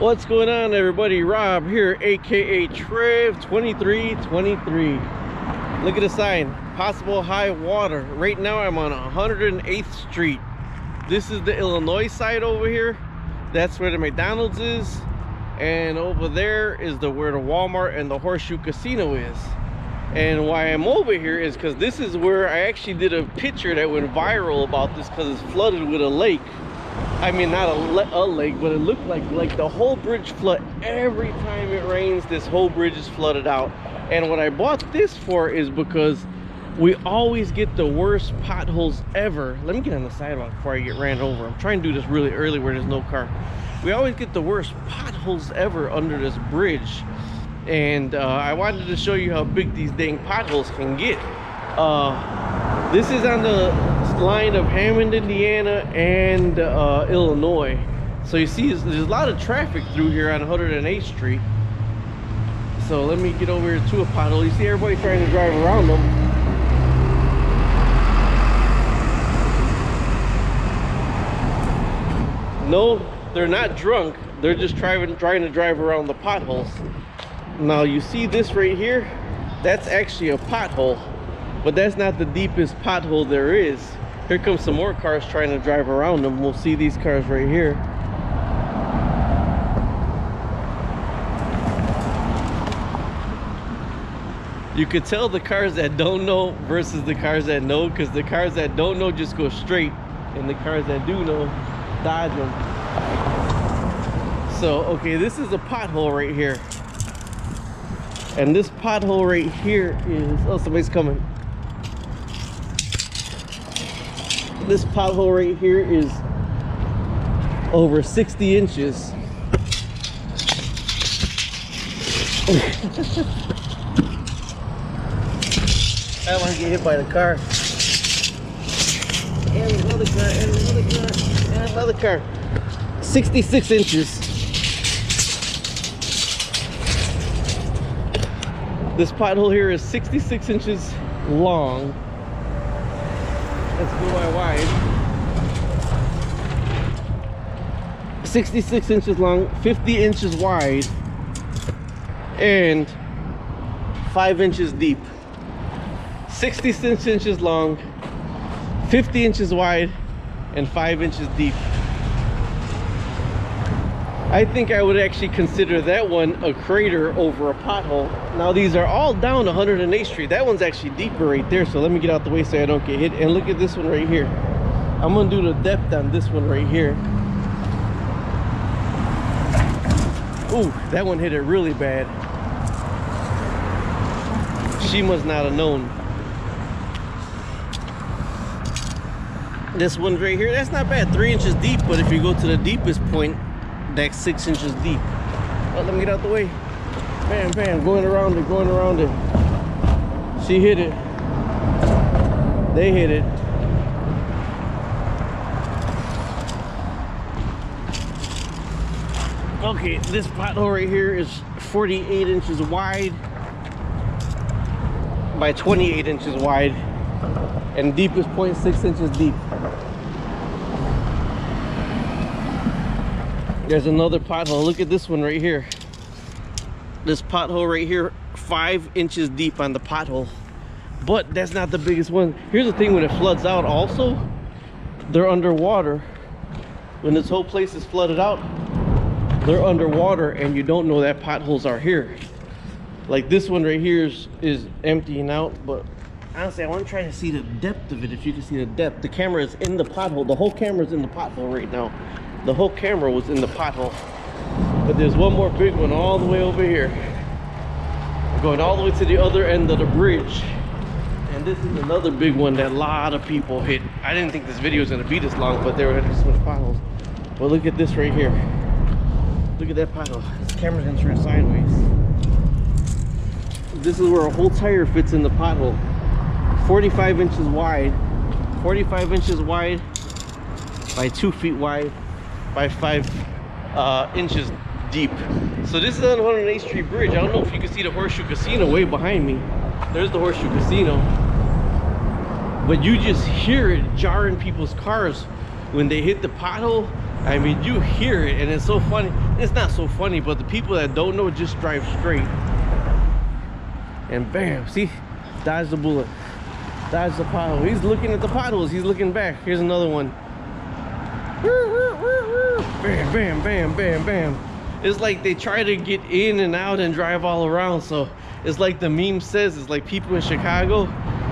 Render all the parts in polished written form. What's going on, everybody? Rob here, aka Trev2323. Look at the sign, possible high water. Right now I'm on 108th Street. This is the Illinois side over here. That's where the McDonald's is, and over there is where the Walmart and the Horseshoe Casino is. And why I'm over here is because this is where I actually did a picture that went viral about this, because it's flooded with a lake. I mean, not a lake, but it looked like the whole bridge flood. Every time it rains, this whole bridge is flooded out. And what I bought this for is because we always get the worst potholes ever. Let me get on the sidewalk before I get ran over. I'm trying to do this really early where there's no car. We always get the worst potholes ever under this bridge. And I wanted to show you how big these dang potholes can get. This is on the line of Hammond, Indiana and Illinois. So you see there's a lot of traffic through here on 108th Street. So let me get over here to a pothole. You see everybody trying to drive around them. No, they're not drunk. They're just trying to drive around the potholes. Now you see this right here, that's actually a pothole. But that's not the deepest pothole there is. Here comes some more cars trying to drive around them. We'll see these cars right here. You could tell the cars that don't know versus the cars that know, because the cars that don't know just go straight, and the cars that do know dodge them. So, okay, this is a pothole right here. And this pothole right here is, oh, somebody's coming. This pothole right here is over 60 inches. I don't want to get hit by the car. And another car, and another car, and another car. 66 inches. This pothole here is 66 inches long. Let's go by wide. 66 inches long, 50 inches wide, and 5 inches deep. 66 inches long, 50 inches wide, and 5 inches deep. I think I would actually consider that one a crater over a pothole. Now these are all down 108th Street. That one's actually deeper right there, so let me get out the way so I don't get hit. And look at this one right here. I'm gonna do the depth on this one right here. Ooh, that one hit it really bad. She must not have known. This one right here, that's not bad, 3 inches deep, but if you go to the deepest point, that's 6 inches deep. Oh, let me get out the way. Bam, bam, going around it, going around it. She hit it. They hit it. Okay, this pothole right here is 48 inches wide by 28 inches wide, and deepest point 6 inches deep. There's another pothole. Look at this one right here. This pothole right here, 5 inches deep on the pothole. But that's not the biggest one. Here's the thing, when it floods out also, they're underwater. When this whole place is flooded out, they're underwater, and you don't know that potholes are here. Like this one right here is emptying out, but honestly, I want to try to see the depth of it, if you can see the depth. The camera is in the pothole. The whole camera is in the pothole right now. The whole camera was in the pothole. But there's one more big one all the way over here. We're going all the way to the other end of the bridge. And this is another big one that a lot of people hit. I didn't think this video was gonna be this long, but there were so much potholes. But look at this right here. Look at that pothole. This camera's gonna turn sideways. This is where a whole tire fits in the pothole. 45 inches wide. 45 inches wide by 2 feet wide. By 5 inches deep. So this is on 108th Street Bridge. I don't know if you can see the Horseshoe Casino way behind me. There's the Horseshoe Casino. But you just hear it jarring people's cars when they hit the pothole. I mean, you hear it and it's so funny. It's not so funny, but the people that don't know just drive straight. And bam, see? Dodge the bullet. Dodge the pothole. He's looking at the potholes. He's looking back. Here's another one. Bam, bam, bam, bam, bam. It's like they try to get in and out and drive all around. So it's like the meme says, it's like people in Chicago,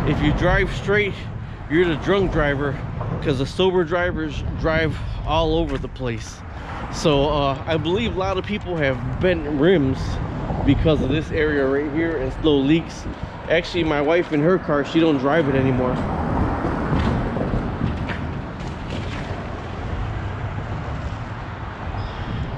if you drive straight, you're the drunk driver, because the sober drivers drive all over the place. So I believe a lot of people have bent rims because of this area right here and slow leaks. Actually, my wife in her car, she don't drive it anymore.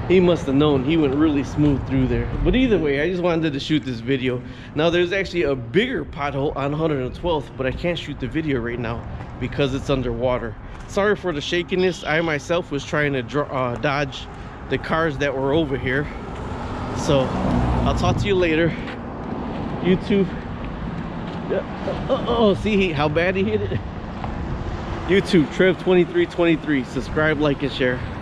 He must have known he went really smooth through there. But either way, I just wanted to shoot this video. Now there's actually a bigger pothole on 112th, but I can't shoot the video right now because it's underwater. Sorry for the shakiness. I myself was trying to dodge the cars that were over here. So I'll talk to you later. YouTube. Oh, see how bad he hit it? YouTube, Trev2323. Subscribe, like, and share.